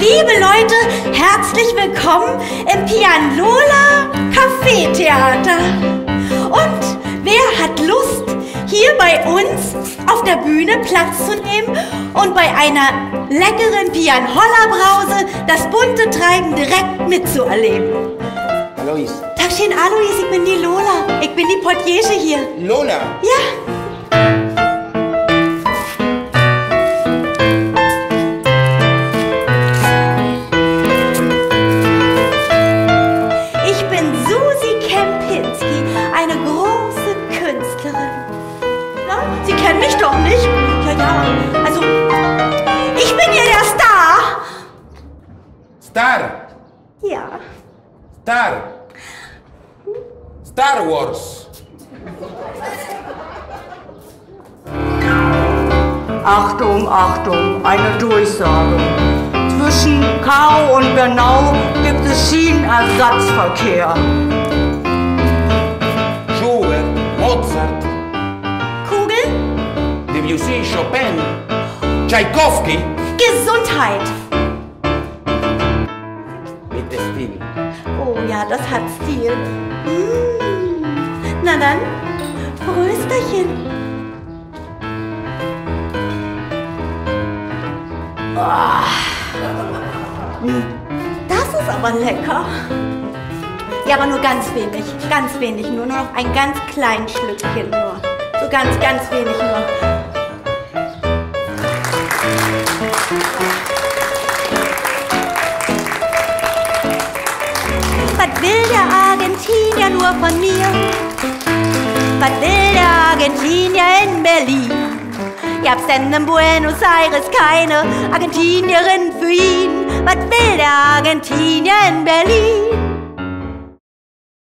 Liebe Leute, herzlich willkommen im Pian-Lola-Café-Theater. Und wer hat Lust, hier bei uns auf der Bühne Platz zu nehmen und bei einer leckeren Pian-Holla-Brause das bunte Treiben direkt mitzuerleben? Alois. Tag schön, Alois, ich bin die Lola. Ich bin die Portiere hier. Lola? Ja. Sie kennen mich doch nicht. Ja, also, ich bin hier der Star. Star? Ja. Star. Star Wars. Achtung, Achtung, eine Durchsage. Zwischen Kau und Bernau gibt es Schienenersatzverkehr. Schubert, Mozart. Debussy, Chopin, Tchaikovsky. Gesundheit. Mit Stil. Oh ja, das hat Stil. Na dann, Prösterchen. Oh. Das ist aber lecker. Ja, aber nur ganz wenig. Ganz wenig. Nur noch ein ganz kleines Schlückchen. Nur. So ganz, ganz wenig nur. Was will der Argentinier nur von mir? Was will der Argentinier in Berlin? Ihr habt denn in Buenos Aires keine Argentinierin für ihn? Was will der Argentinier in Berlin?